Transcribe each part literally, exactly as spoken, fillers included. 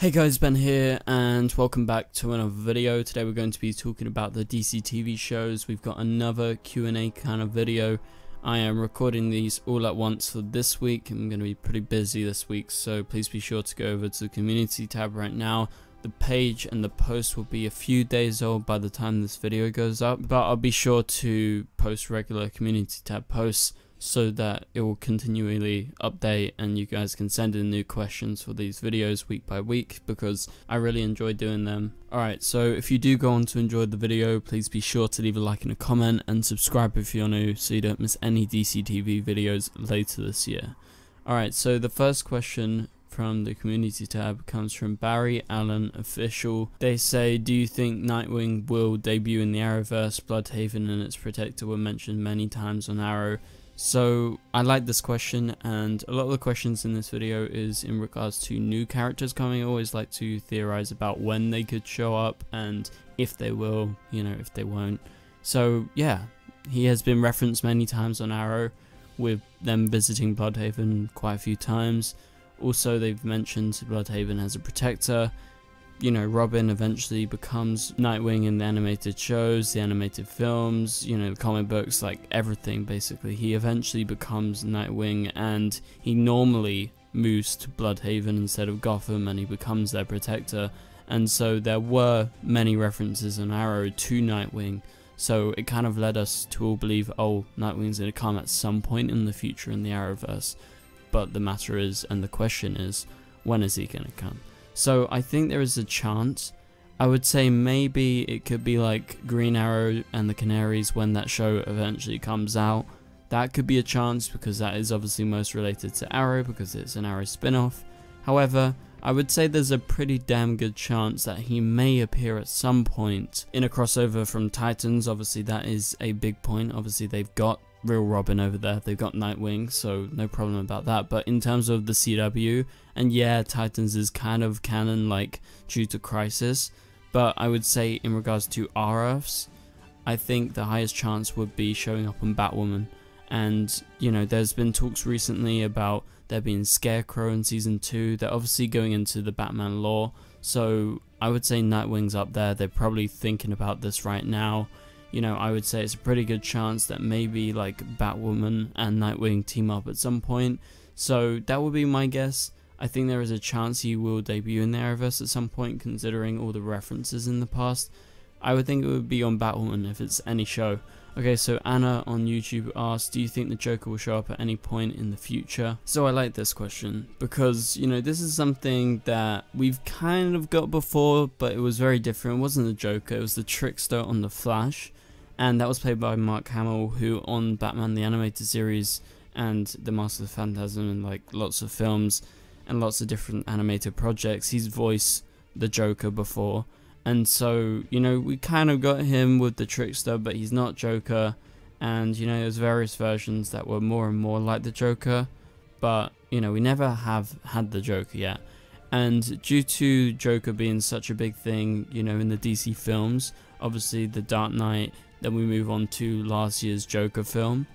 Hey guys, Ben here and welcome back to another video. Today we're going to be talking about the D C T V shows. We've got another Q and A kind of video. I am recording these all at once for this week. I'm going to be pretty busy this week, so please be sure to go over to the community tab right now. The page and the post will be a few days old by the time this video goes up, but I'll be sure to post regular community tab posts so that it will continually update and you guys can send in new questions for these videos week by week, because I really enjoy doing them. Alright, so if you do go on to enjoy the video, please be sure to leave a like and a comment and subscribe if you're new so you don't miss any D C T V videos later this year. Alright, so the first question from the community tab comes from Barry Allen Official. They say, do you think Nightwing will debut in the Arrowverse? Blüdhaven and its protector were mentioned many times on Arrow. So I like this question, and a lot of the questions in this video is in regards to new characters coming. I always like to theorize about when they could show up and if they will, you know, if they won't. So yeah, he has been referenced many times on Arrow, with them visiting Blüdhaven quite a few times. Also, they've mentioned Blüdhaven as a protector. You know, Robin eventually becomes Nightwing in the animated shows, the animated films, you know, the comic books, like everything basically. He eventually becomes Nightwing and he normally moves to Blüdhaven instead of Gotham and he becomes their protector. And so there were many references on Arrow to Nightwing. So it kind of led us to all believe, oh, Nightwing's going to come at some point in the future in the Arrowverse. But the matter is, and the question is, when is he going to come? So I think there is a chance. I would say maybe it could be like Green Arrow and the Canaries when that show eventually comes out. That could be a chance because that is obviously most related to Arrow because it's an Arrow spin-off. However, I would say there's a pretty damn good chance that he may appear at some point in a crossover from Titans. Obviously that is a big point. Obviously they've got real Robin over there, they've got Nightwing, so no problem about that. But in terms of the C W, and yeah, Titans is kind of canon, like due to Crisis, but I would say in regards to R Fs, I think the highest chance would be showing up on Batwoman. And you know, there's been talks recently about there being Scarecrow in season two. They're obviously going into the Batman lore, so I would say Nightwing's up there. They're probably thinking about this right now. You know, I would say it's a pretty good chance that maybe like Batwoman and Nightwing team up at some point. So that would be my guess. I think there is a chance he will debut in the Arrowverse at some point, considering all the references in the past. I would think it would be on Batwoman if it's any show. Okay, so Anna on YouTube asked, do you think the Joker will show up at any point in the future? So I like this question because, you know, this is something that we've kind of got before, but it was very different. It wasn't the Joker, it was the Trickster on the Flash. And that was played by Mark Hamill, who on Batman the Animated Series and the Master of Phantasm and like lots of films and lots of different animated projects, he's voiced the Joker before. And so, you know, we kind of got him with the Trickster, but he's not Joker. And, you know, there's various versions that were more and more like the Joker. But, you know, we never have had the Joker yet. And due to Joker being such a big thing, you know, in the D C films, obviously the Dark Knight, then we move on to last year's Joker film.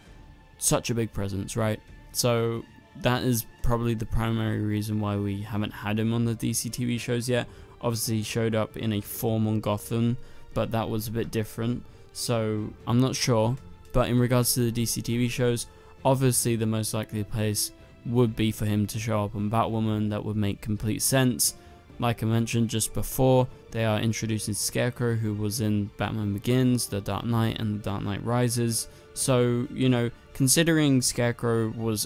Such a big presence, right? So that is probably the primary reason why we haven't had him on the D C T V shows yet. Obviously he showed up in a form on Gotham, but that was a bit different. So I'm not sure, but in regards to the D C T V shows, obviously the most likely place would be for him to show up on Batwoman. That would make complete sense. Like I mentioned just before, they are introducing Scarecrow, who was in Batman Begins, The Dark Knight, and The Dark Knight Rises. So, you know, considering Scarecrow was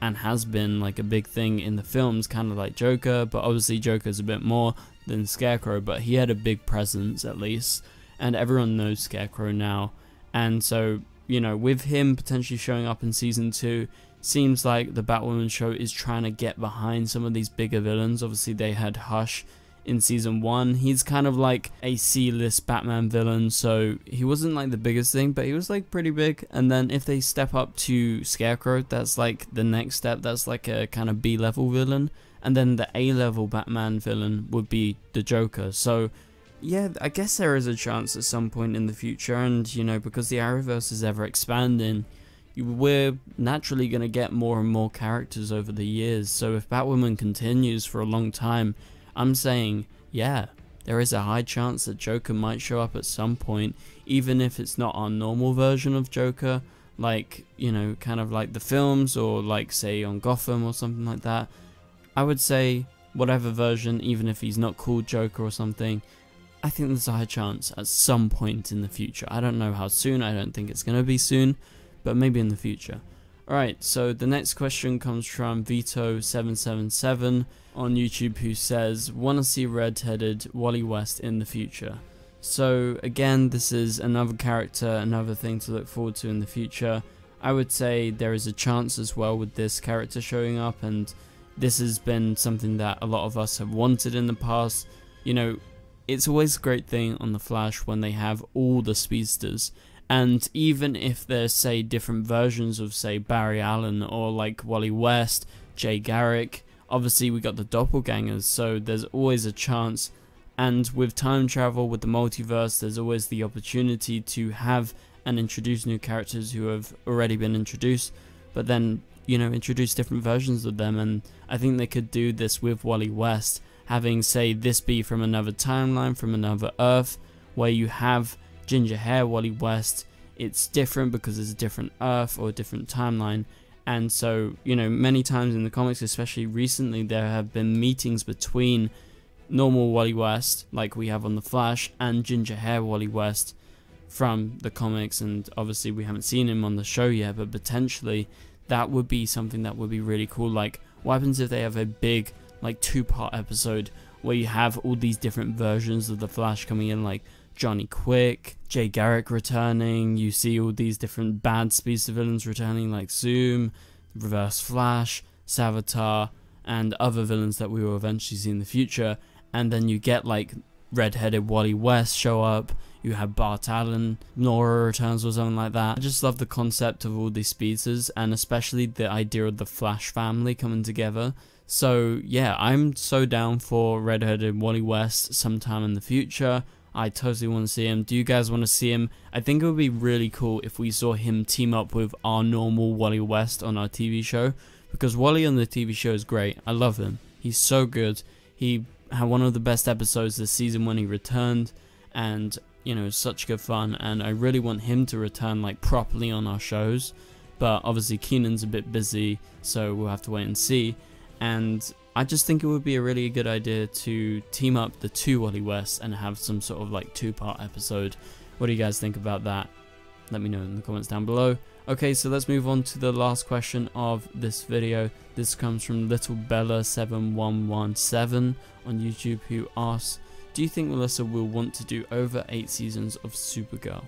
and has been like a big thing in the films, kind of like Joker, but obviously Joker's a bit more than Scarecrow, but he had a big presence at least, and everyone knows Scarecrow now. And so, you know, with him potentially showing up in season two, seems like the Batwoman show is trying to get behind some of these bigger villains. Obviously they had Hush in season one. He's kind of like a C-list Batman villain, so he wasn't like the biggest thing, but he was like pretty big. And then if they step up to Scarecrow, that's like the next step. That's like a kind of B-level villain. And then the A-level Batman villain would be the Joker. So yeah, I guess there is a chance at some point in the future. And you know, because the Arrowverse is ever expanding, we're naturally going to get more and more characters over the years. So if Batwoman continues for a long time I'm saying, yeah, there is a high chance that Joker might show up at some point, even if it's not our normal version of Joker, like, you know, kind of like the films, or like, say, on Gotham or something like that. I would say whatever version, even if he's not called Joker or something, I think there's a high chance at some point in the future. I don't know how soon, I don't think it's going to be soon, but maybe in the future. Alright, so the next question comes from Vito seven seven seven on YouTube, who says, "Wanna see red-headed Wally West in the future?" So again, this is another character, another thing to look forward to in the future. I would say there is a chance as well with this character showing up, and this has been something that a lot of us have wanted in the past. You know, it's always a great thing on The Flash when they have all the speedsters, and even if they're, say, different versions of, say, Barry Allen or like Wally West, Jay Garrick, obviously we got the doppelgangers, so there's always a chance. And with time travel, with the multiverse, there's always the opportunity to have and introduce new characters who have already been introduced, but then, you know, introduce different versions of them. And I think they could do this with Wally West, having, say, this be from another timeline, from another Earth, where you have ginger hair Wally West. It's different because it's a different Earth or a different timeline. And so, you know, many times in the comics, especially recently, there have been meetings between normal Wally West, like we have on The Flash, and ginger hair Wally West from the comics, and obviously we haven't seen him on the show yet, but potentially that would be something that would be really cool. Like, what happens if they have a big, like, two-part episode where you have all these different versions of The Flash coming in, like Johnny Quick, Jay Garrick returning, you see all these different bad speedster villains returning, like Zoom, Reverse Flash, Savitar, and other villains that we will eventually see in the future. And then you get, like, red-headed Wally West show up, you have Bart Allen, Nora returns, or something like that. I just love the concept of all these speedsters, and especially the idea of the Flash family coming together. So yeah, I'm so down for red-headed Wally West sometime in the future. I totally want to see him. Do you guys want to see him? I think it would be really cool if we saw him team up with our normal Wally West on our T V show, because Wally on the T V show is great. I love him. He's so good. He had one of the best episodes this season when he returned, and, you know, such good fun, and I really want him to return, like, properly on our shows. But obviously Keenan's a bit busy, so we'll have to wait and see. And I just think it would be a really good idea to team up the two Wally Wests and have some sort of, like, two-part episode. What do you guys think about that? Let me know in the comments down below. Okay, so let's move on to the last question of this video. This comes from Little Bella seven one one seven on YouTube, who asks, "Do you think Melissa will want to do over eight seasons of Supergirl?"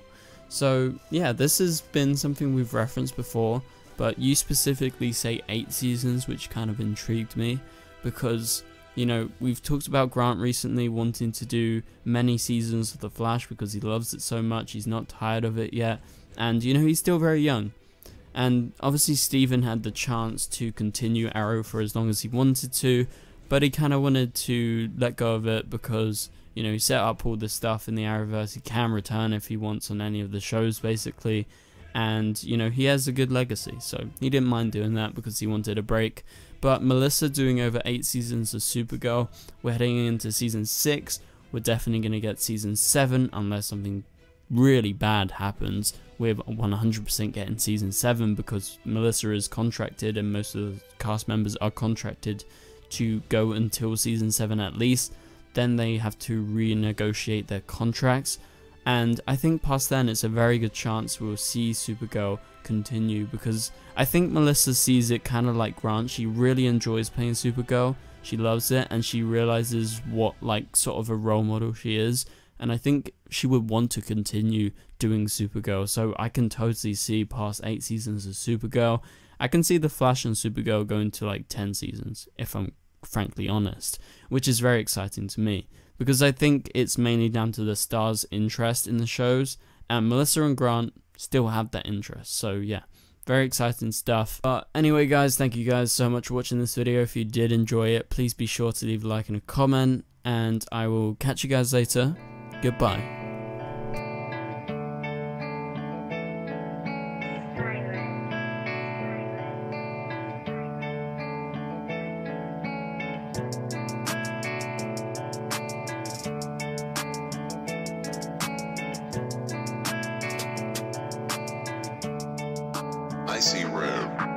So yeah, this has been something we've referenced before, but you specifically say eight seasons, which kind of intrigued me, because, you know, we've talked about Grant recently wanting to do many seasons of The Flash because he loves it so much, he's not tired of it yet, and, you know, he's still very young. And obviously Steven had the chance to continue Arrow for as long as he wanted to, but he kind of wanted to let go of it because, you know, he set up all this stuff in the Arrowverse, he can return if he wants on any of the shows basically, and, you know, he has a good legacy, so he didn't mind doing that because he wanted a break. But Melissa doing over eight seasons of Supergirl, we're heading into season six, we're definitely going to get season seven, unless something really bad happens. We're one hundred percent getting season seven because Melissa is contracted and most of the cast members are contracted to go until season seven at least. Then they have to renegotiate their contracts, and I think past then it's a very good chance we'll see Supergirl continue, because I think Melissa sees it kind of like Grant. She really enjoys playing Supergirl, she loves it, and she realizes what, like, sort of a role model she is, and I think she would want to continue doing Supergirl. So I can totally see past eight seasons of Supergirl. I can see The Flash and Supergirl going to, like, ten seasons, if I'm frankly honest, which is very exciting to me, because I think it's mainly down to the stars' interest in the shows, and Melissa and Grant still have that interest. So yeah, very exciting stuff. But anyway guys, thank you guys so much for watching this video. If you did enjoy it, please be sure to leave a like and a comment, and I will catch you guys later. Goodbye. I see red.